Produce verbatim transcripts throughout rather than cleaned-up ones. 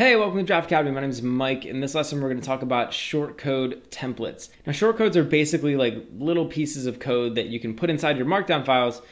Hey, welcome to Draft Academy. My name is Mike. In this lesson, we're going to talk about shortcode templates. Now, shortcodes are basically like little pieces of code that you can put inside your markdown files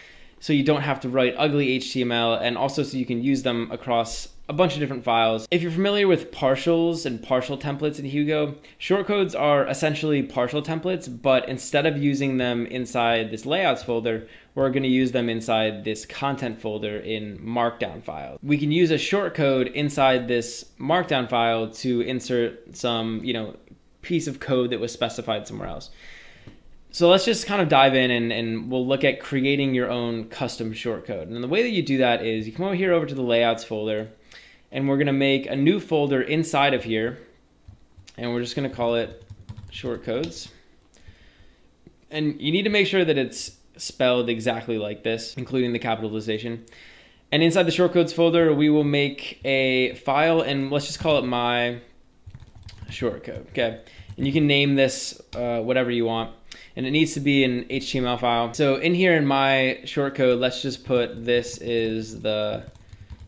so you don't have to write ugly H T M L, and also so you can use them across a bunch of different files. If you're familiar with partials and partial templates in Hugo, shortcodes are essentially partial templates, but instead of using them inside this layouts folder, we're going to use them inside this content folder in markdown file. We can use a shortcode inside this markdown file to insert some, you know, piece of code that was specified somewhere else. So let's just kind of dive in and, and we'll look at creating your own custom shortcode. And the way that you do that is you come over here over to the layouts folder, and we're going to make a new folder inside of here, and we're just going to call it shortcodes. And you need to make sure that it's spelled exactly like this, including the capitalization. And inside the shortcodes folder, we will make a file, and let's just call it my shortcode. Okay, and you can name this uh, whatever you want, and it needs to be an H T M L file. So in here in my shortcode, let's just put this is the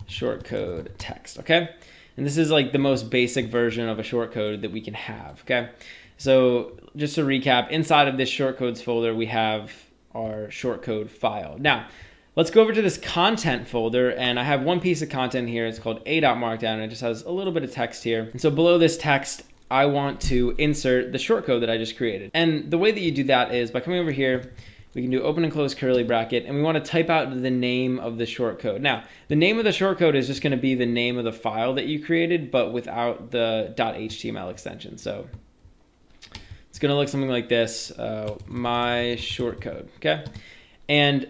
shortcode text, okay? And this is like the most basic version of a shortcode that we can have, okay? So just to recap, inside of this shortcodes folder, we have our shortcode file. Now, let's go over to this content folder, and I have one piece of content here. It's called a dot markdown, and it just has a little bit of text here. And so below this text, I want to insert the shortcode that I just created. And the way that you do that is by coming over here, we can do open and close curly bracket, and we want to type out the name of the shortcode. Now, the name of the shortcode is just going to be the name of the file that you created, but without the .html extension. So it's going to look something like this, uh, my shortcode, okay? And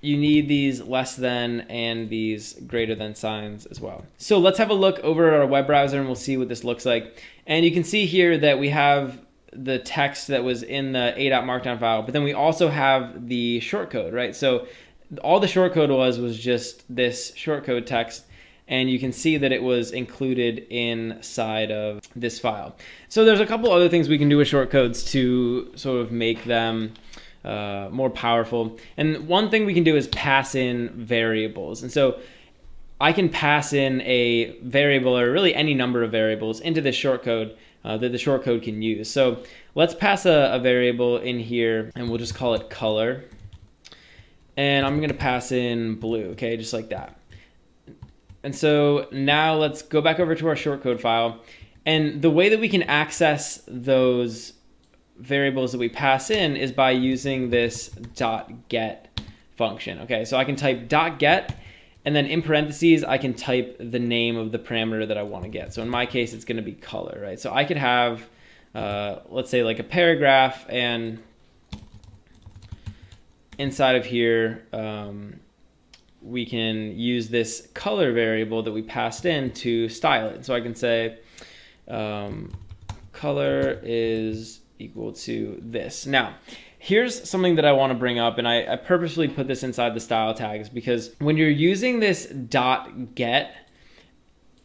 you need these less than and these greater than signs as well. So let's have a look over at our web browser, and we'll see what this looks like. And you can see here that we have the text that was in the a dot markdown file, but then we also have the shortcode, right? So all the shortcode was was just this shortcode text, and you can see that it was included inside of this file. So there's a couple other things we can do with shortcodes to sort of make them uh, more powerful. And one thing we can do is pass in variables. And so I can pass in a variable, or really any number of variables, into this shortcode uh, that the shortcode can use. So let's pass a, a variable in here, and we'll just call it color. And I'm gonna pass in blue, okay, just like that. And so now let's go back over to our shortcode file. And the way that we can access those variables that we pass in is by using this dot get function, okay? So I can type dot get, and then in parentheses, I can type the name of the parameter that I want to get. So in my case, it's going to be color, right? So I could have, uh, let's say, like a paragraph, and inside of here, um, we can use this color variable that we passed in to style it. So I can say um, color is equal to this. Now, here's something that I want to bring up, and I, I purposely put this inside the style tags, because when you're using this dot get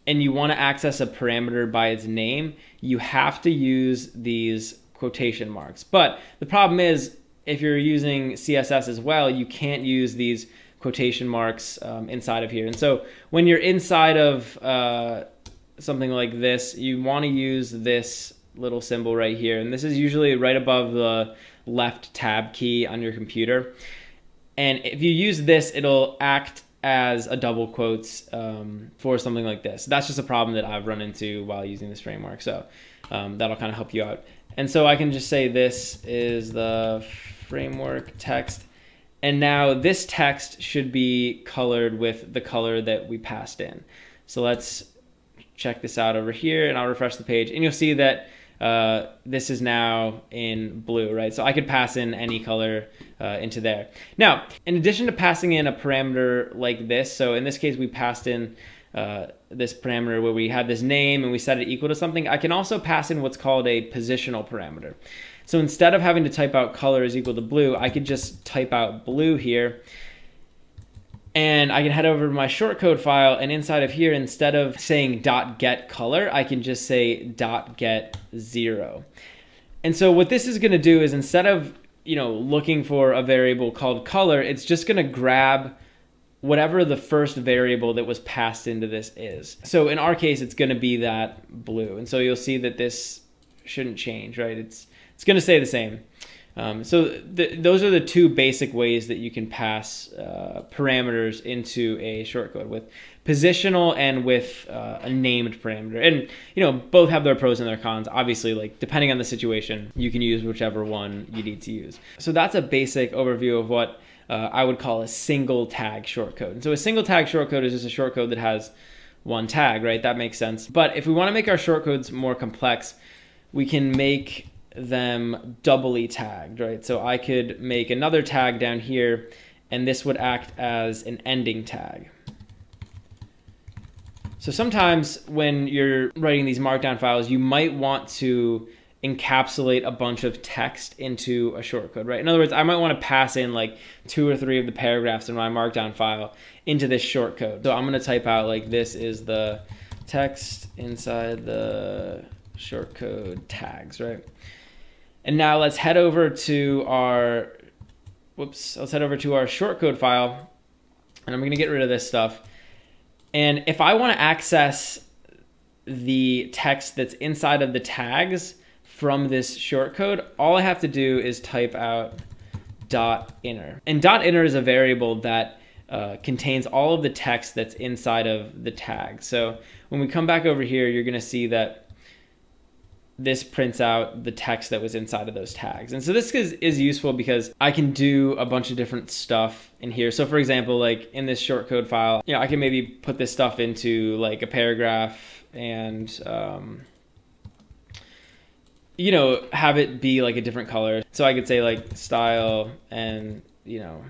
and you want to access a parameter by its name, you have to use these quotation marks. But the problem is, if you're using C S S as well, you can't use these quotation marks um, inside of here. And so when you're inside of uh, something like this, you want to use this little symbol right here, and this is usually right above the left tab key on your computer. And if you use this, it'll act as a double quotes um, for something like this. That's just a problem that I've run into while using this framework, so um, that'll kind of help you out. And so I can just say this is the framework text, and now this text should be colored with the color that we passed in. So let's check this out over here, and I'll refresh the page, and you'll see that Uh, this is now in blue, right? So I could pass in any color uh, into there. Now, in addition to passing in a parameter like this, so in this case, we passed in uh, this parameter where we had this name and we set it equal to something, I can also pass in what's called a positional parameter. So instead of having to type out color is equal to blue, I could just type out blue here, and I can head over to my shortcode file, and inside of here, instead of saying dot get color, I can just say dot get zero. And so what this is gonna do is, instead of, you know, looking for a variable called color, it's just gonna grab whatever the first variable that was passed into this is. So in our case, it's going to be that blue. And so you'll see that this shouldn't change, right? It's, it's going to stay the same. Um, so th those are the two basic ways that you can pass uh, parameters into a shortcode, with positional and with uh, a named parameter. And you know, both have their pros and their cons. Obviously, like depending on the situation, you can use whichever one you need to use. So that's a basic overview of what uh, I would call a single tag shortcode. And so a single tag shortcode is just a shortcode that has one tag, right? That makes sense. But if we want to make our shortcodes more complex, we can make them doubly tagged, right? So I could make another tag down here, and this would act as an ending tag. So sometimes when you're writing these markdown files, you might want to encapsulate a bunch of text into a shortcode, right? In other words, I might want to pass in like two or three of the paragraphs in my markdown file into this shortcode. So I'm going to type out like, this is the text inside the shortcode tags, right? And now let's head over to our, whoops, let's head over to our shortcode file, and I'm gonna get rid of this stuff. And if I wanna access the text that's inside of the tags from this shortcode, all I have to do is type out dot inner. And dot inner is a variable that uh, contains all of the text that's inside of the tag. So when we come back over here, you're gonna see that this prints out the text that was inside of those tags. And so this is, is useful because I can do a bunch of different stuff in here. So for example, like in this shortcode file, you know, I can maybe put this stuff into like a paragraph and, um, you know, have it be like a different color. So I could say like style, and, you know,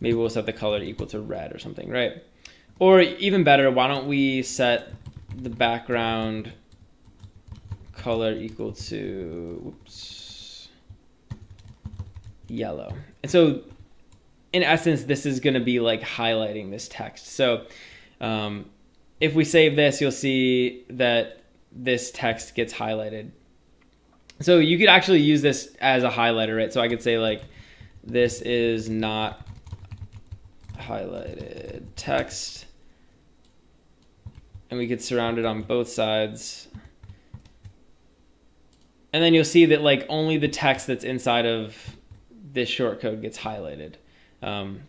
maybe we'll set the color to equal to red or something, right? Or even better, why don't we set the background color equal to whoops, yellow. And so in essence, this is going to be like highlighting this text. So um, if we save this, you'll see that this text gets highlighted. So you could actually use this as a highlighter, right? So I could say like, this is not highlighted text, and we could surround it on both sides. And then you'll see that like only the text that's inside of this shortcode gets highlighted. Um,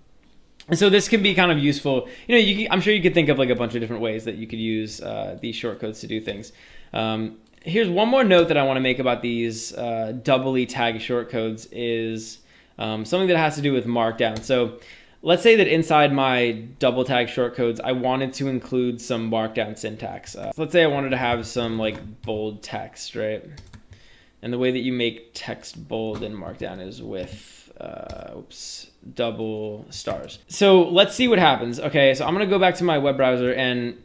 and so this can be kind of useful. You know, you can, I'm sure you could think of like a bunch of different ways that you could use uh, these shortcodes to do things. Um, here's one more note that I want to make about these uh, doubly tagged shortcodes is um, something that has to do with markdown. So let's say that inside my double tag shortcodes, I wanted to include some markdown syntax. Uh, so let's say I wanted to have some like bold text, right? And the way that you make text bold in markdown is with uh, oops, double stars. So let's see what happens. Okay, so I'm gonna go back to my web browser, and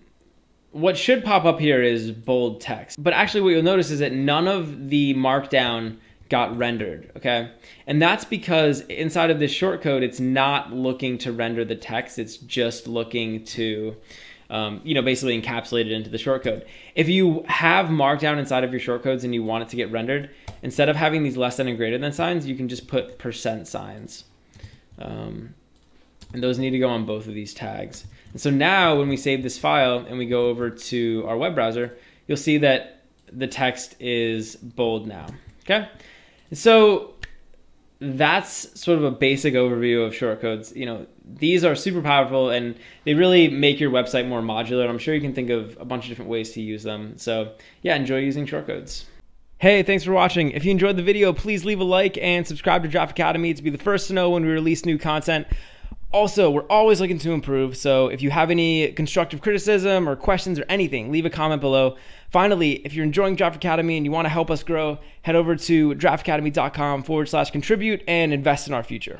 what should pop up here is bold text. But actually what you'll notice is that none of the markdown got rendered, okay? And that's because inside of this shortcode, it's not looking to render the text, it's just looking to Um, you know, basically encapsulated into the shortcode. If you have markdown inside of your shortcodes and you want it to get rendered, instead of having these less than and greater than signs, you can just put percent signs. Um, and those need to go on both of these tags. And so now when we save this file and we go over to our web browser, you'll see that the text is bold now, okay? And so that's sort of a basic overview of shortcodes. You know, these are super powerful, and they really make your website more modular. And I'm sure you can think of a bunch of different ways to use them. So yeah, enjoy using shortcodes. Hey, thanks for watching. If you enjoyed the video, please leave a like and subscribe to Draft Academy to be the first to know when we release new content. Also, we're always looking to improve. So if you have any constructive criticism or questions or anything, leave a comment below. Finally, if you're enjoying Draft Academy and you want to help us grow, head over to draft academy dot com forward slash contribute and invest in our future.